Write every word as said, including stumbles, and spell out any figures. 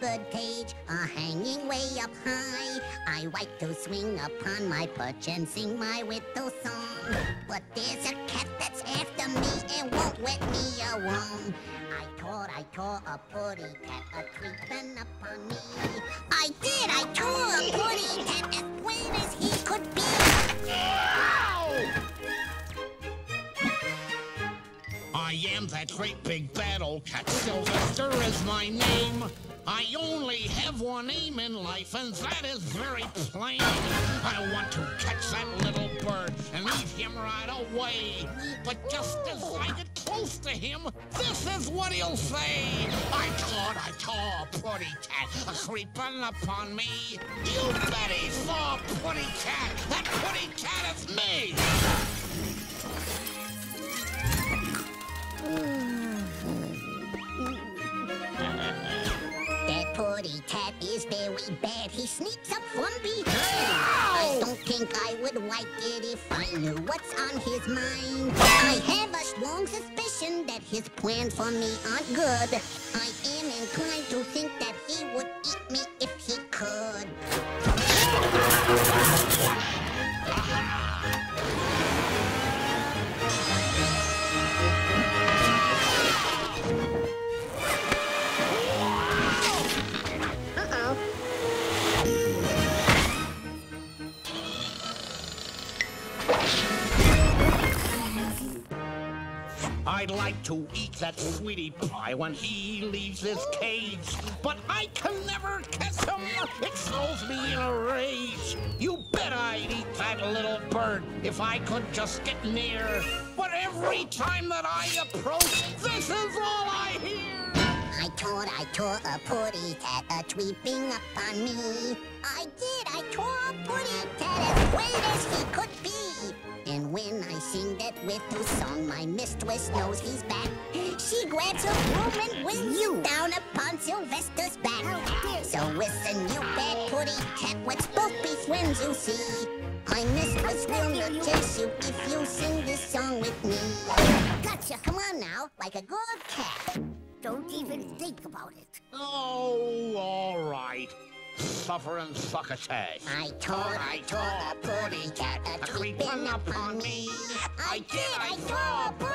bird cage, a hanging way up high. I like to swing upon my perch and sing my little song. But there's a cat that's after me and won't let me alone. I tawt, I tawt a puddy tat a-creepin' upon me. I did, I tawt a puddy tat as plain as he could be. I am that great big bad old cat, Sylvester is my name. I only have one aim in life, and that is very plain. I want to catch that little bird and eat him right away. But just as I get close to him, this is what he'll say. I tawt, I taw a puddy tat, a-creepin' upon me. You bet he saw a puddy tat. That puddy tat is me. That puddy tat is very bad. He sneaks up from behind. I don't think I would like it if I knew what's on his mind. I have a strong suspicion that his plans for me aren't good. I am inclined to think that he would eat me if he could. I'd like to eat that Tweety Pie when he leaves his cage, but I can never catch him. It throws me in a rage. You bet I'd eat that little bird if I could just get near. But every time that I approach, this is all I hear. I tawt, I taw a puddy tat a-creeping upon me. I did, I taw a puddy tat as great as he could be. And when I sing that little song, my mistress knows he's back. She grabs her broom and wings you down upon Sylvester's back. So listen, you bad puddy tat, let's both be friends, you see. My mistress will not chase you if you sing this song with me. Gotcha, come on now, like a good cat. Don't even think about it. Oh, all right. Suffer and succotash. I tawt, I taw a puddy tat, a-creepin' upon me. I did, I taw a puddy tat.